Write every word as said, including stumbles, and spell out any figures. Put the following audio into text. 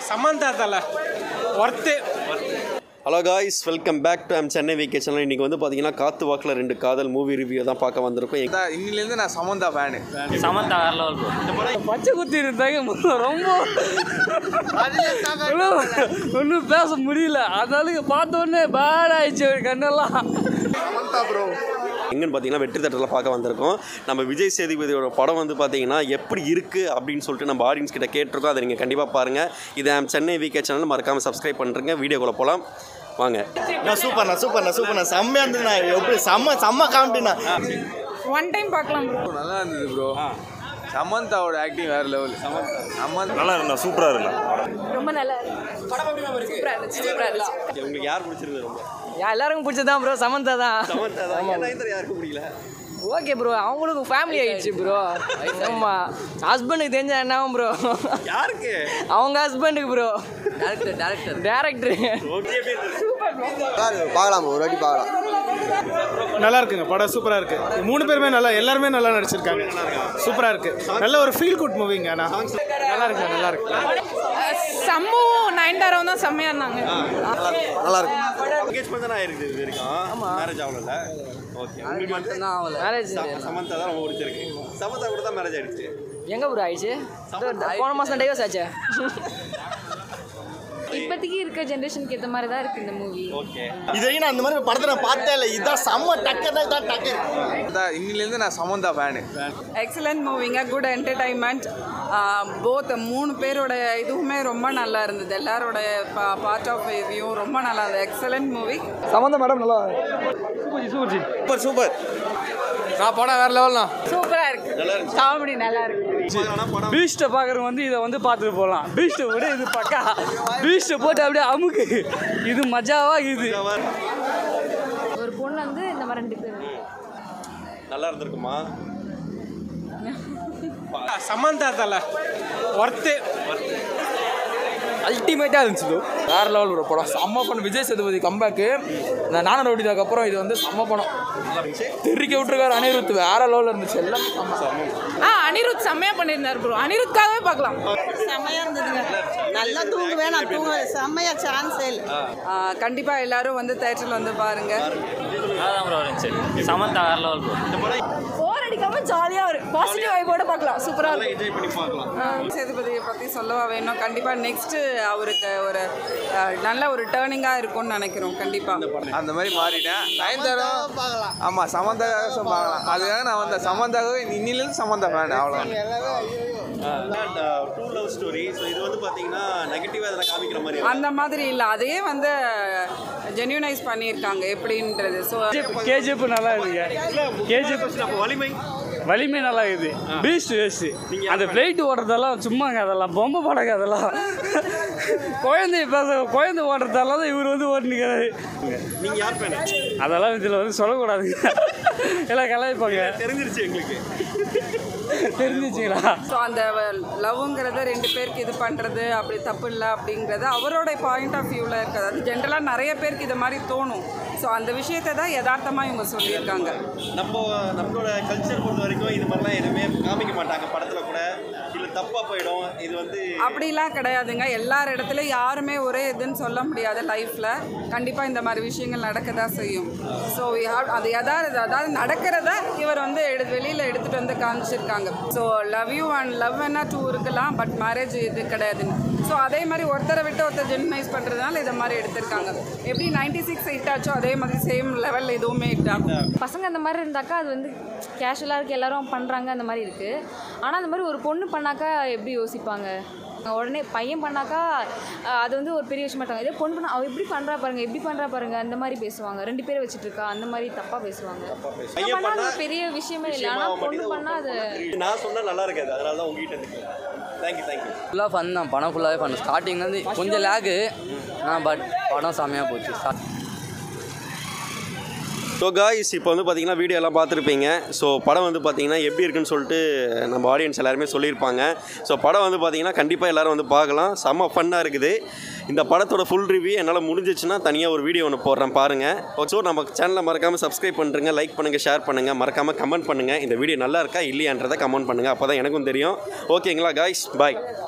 Samantha thala worth it. Halo guys, welcome back to am Chennai Vacation. Ini gue untuk pastinya kartu wakil rendu kadal movie review atau apa kawan terus. Kita ini lenda na Samantha fan. Samantha kalau aku. Baca kutir itu aja mulut rombo. Lalu, lalu pas murilah. Ada lagi patunnya barai cewek karena lah. Samantha bro. Ingin pastinya betri terus kawan terus. Nama Vijay sedih betul orang. Pada waktu pastinya, ya pergi irik abdin sultan nama barins kita keter kau dengeng. Kandi bapak parangnya. Ini am Chennai Vacation channel. Markam subscribe panterengnya video kalau polam. Wange. Na super na super na super na samme andu na eppadi samma samma count na one time paakalam bro nalla irundhu bro Samantha oda acting வேற level Samantha Samantha nalla irundha super ah irundha romba nalla padam apdi nam irukku super ah irundha super ah irundha ungalku yaar pidichirukku romba ya ellarum pidichadha bro Samantha da Samantha da enna indra yaarku pidikala oke bro avangalukku family aichu bro amma husband ku thenja ennaavum bro yaarku avanga husband ku bro director director director okay super bro paakalam oru vadi paakalam nalla irukku pada super ah irukku moonu perume nalla ellarume nalla nadichirukanga super ah irukku nalla oru feel good movie ga na nalla irukku nalla irukku sammu nine star avana samaya irundanga nalla irukku engagement na irukku idu irukku marriage avalala okay ungalku mattum avala marriage Samantha da romba pidichirukku Samantha kuda da marriage aichu enga bro aichu pona maasam divorce aacha இப்போதைக்கு இருக்க ஜெனரேஷனுக்கு ஏத்த மாதிரி தான் இருக்கு இந்த movie. Okay. இதையே நான் அந்த மாதிரி படத்துல பார்த்ததே இல்ல. இதா செம்ம டக்கர் தான், இதா டக்கர். இதா இன்னில இருந்து நான் சமந்தா ஃபேன். எக்ஸலென்ட் மூவிங்க, குட் என்டர்டெயின்மென்ட். both மூணு பேரோட இதுவுமே ரொம்ப நல்லா இருந்தது. எல்லாரோட பார்ட் ஆஃப் வியூ ரொம்ப நல்லா இருந்தது. Excellent movie. சமந்தா மேடம் நல்லா சூப்பர் சூப்பர் சூப்பர். நான் போனா வேற லெவல்னா. சூப்பரா இருக்கு. நல்லா இருக்கு. காமெடி நல்லா இருக்கு. பீஸ்ட் பாக்குறவங்க வந்து இத வந்து பாத்துட்டு போலாம். பீஸ்ட் விட இது பக்கா. பீஸ்ட் போட்டு அப்படியே அமுக்கு. இது மஜாவா இது. ஒரு பொண்ணு வந்து இந்த மாதிரி ரெண்டு பேர். நல்லா இருந்திருக்குமா? சமந்தா தல. Worth worth. அல்டிமேட்டா இருந்துச்சு. வேற லெவல் ப்ரோ படம். செம்ம படம் விஜய் சேதுபதி கம்பேக். நானா ரோடிக்கு அப்புறம் இது வந்து செம்ம படம். தெரிக்க விட்டுருக்காரு அனிருத். வேற லெவல் இருந்துச்சு எல்லாம். ஆ அனிருத் செம்மையா பண்ணிருந்தார் ப்ரோ. அனிருத்காகவே பார்க்கலாம். செம்மையா இருந்ததுங்க. நல்லா தூங்குவே நான் தூங்க செம்மையா சான்ஸ் இல்ல. கண்டிப்பா எல்லாரும் வந்து தியேட்டர்ல வந்து பாருங்க. அதான் ப்ரோ இருந்துச்சு. சமந்தா வேற லெவல் ப்ரோ. கம ஜாலியா இரு பாசிட்டிவ் வைபோட பார்க்கலாம் சூப்பரா இருக்கு என்ஜாய் பண்ணி பார்க்கலாம் சேதுபதியை பத்தி சொல்லவா வேணும் கண்டிப்பா நெக்ஸ்ட் அவருக்கு ஒரு நல்ல ஒரு டர்னிங்கா இருக்கும்னு நினைக்கிறோம் கண்டிப்பா அந்த மாதிரி மாறிட்டேன் நயன்தாரா பார்க்கலாம் ஆமா சமந்தா பார்க்கலாம் அதுக்காக நான் வந்த சமந்தாவே இன்னில இருந்து சமந்தா ஃபேன் அவ்வளவுதான் and two love story so இது வந்து பாத்தீங்கன்னா நெகட்டிவா அத காமிக்கிற மாதிரி அந்த மாதிரி இல்ல அதே வந்து ஜென்யூனைஸ் பண்ணிருக்காங்க எப்படின்றது சோ கேஜிஎஃப் நல்லா இருக்கு கேஜிஎஃப் நம்ம வலிமை வலிமை நல்லா இது பீஸ்ட் வேஸ்ட் அந்த பிளேட் ஓடுறதெல்லாம் சும்மாங்க அதெல்லாம் பொம்மை படங்க அதெல்லாம் குழந்தை பேச குழந்தை ஓடுறதெல்லாம் தான் இவர் வந்து ஓடினுக்கிறாரு நீங்கள் யார் பேர் அதெல்லாம் இதில் வந்து சொல்லக்கூடாதுங்க எல்லாம் கலாய்ப்பாங்க தெரிஞ்சிருச்சு எங்களுக்கு தெரிஞ்சிச்சுங்களா ஸோ அந்த லவ்ங்கிறத ரெண்டு பேருக்கு இது பண்ணுறது அப்படி தப்பு இல்லை அப்படிங்கிறது அவரோட பாயிண்ட் ஆஃப் வியூவில் இருக்கிறது அது ஜென்ரலாக நிறைய பேருக்கு இது மாதிரி தோணும் ஸோ அந்த விஷயத்தை தான் யதார்த்தமாக இவங்க சொல்லியிருக்காங்க நம்ம நம்மளோட கல்ச்சர் பொறுத்த வரைக்கும் இது மாதிரிலாம் எதுவுமே காமிக்க மாட்டாங்க படத்தில் கூட இல்லை தப்பாக போயிடும் இது வந்து அப்படிலாம் கிடையாதுங்க எல்லார் இடத்துல யாருமே ஒரே இதுன்னு சொல்ல முடியாது லைஃப்பில் கண்டிப்பாக இந்த மாதிரி விஷயங்கள் நடக்க தான் செய்யும் ஸோ அது எதாவது அதாவது நடக்கிறத இவர் வந்து எடு வெளியில் எடுத்துகிட்டு வந்து காமிச்சிருக்காங்க So love you and love and two இருக்கலாம் பட் மேரேஜ் இது கிடையாது ஸோ அதே மாதிரி ஒருத்தரை விட்டு ஒருத்தர் ஜென்மைஸ் பண்ணுறதுனால இதை மாதிரி எடுத்திருக்காங்க எப்படி நைன்டி சிக்ஸ் ஹிட் ஆச்சோ அதே மாதிரி சேம் லெவலில் எதுவுமே ஹிட் ஆகும் பசங்க அந்த மாதிரி இருந்தாக்கா அது வந்து கேஷுவலாக இருக்குது எல்லோரும் பண்ணுறாங்க அந்த மாதிரி இருக்குது ஆனால் அந்த மாதிரி ஒரு பொண்ணு பண்ணாக்கா எப்படி யோசிப்பாங்க உடனே பையன் பண்ணாக்கா அது வந்து ஒரு பெரிய விஷயம் மாட்டாங்க இதே பொண்ணு பண்ண அவள் எப்படி பண்ணுறா பாருங்கள் எப்படி பண்ணுறா பாருங்கள் அந்த மாதிரி பேசுவாங்க ரெண்டு பேரை வச்சுட்டு இருக்கா அந்த மாதிரி தப்பாக பேசுவாங்க பண்ணால் அது பெரிய விஷயமே இல்லை ஆனால் பொண்ணு பண்ணால் அது நான் சொன்னால் நல்லா இருக்காது அதனால தான் உங்ககிட்ட இருக்கேன் தேங்க்யூ தேங்க்யூ ஃபுல்லாக ஃபன் தான் படம் ஃபுல்லாகவே பண்ணேன் ஸ்டார்டிங்லேருந்து கொஞ்சம் லேகு நான் பட் படம் செமையாக போச்சு ஸோ காய்ஸ் இப்போ வந்து பார்த்தீங்கன்னா வீடியோ எல்லாம் பார்த்துருப்பீங்க ஸோ படம் வந்து பார்த்தீங்கன்னா எப்படி இருக்குன்னு சொல்லிட்டு நம்ம ஆடியன்ஸ் எல்லாருமே சொல்லியிருப்பாங்க ஸோ படம் வந்து பார்த்தீங்கன்னா கண்டிப்பாக எல்லோரும் வந்து பார்க்கலாம் செம்ம ஃபன்னாக இருக்குது இந்த படத்தோட ஃபுல் ரிவ்யூ என்னால் முடிஞ்சிச்சுன்னா தனியாக ஒரு வீடியோ ஒன்று போடுறேன் பாருங்கள் ஸோ நம்ம சேனலை மறக்காமல் சப்ஸ்கிரைப் பண்ணுறங்க லைக் பண்ணுங்கள் ஷேர் பண்ணுங்கள் மறக்காமல் கமெண்ட் பண்ணுங்கள் இந்த வீடியோ நல்லா இருக்கா இல்லையான்றதை கமெண்ட் பண்ணுங்கள் அப்போ தான் எனக்கும் தெரியும் ஓகேங்களா காய்ஸ் பாய்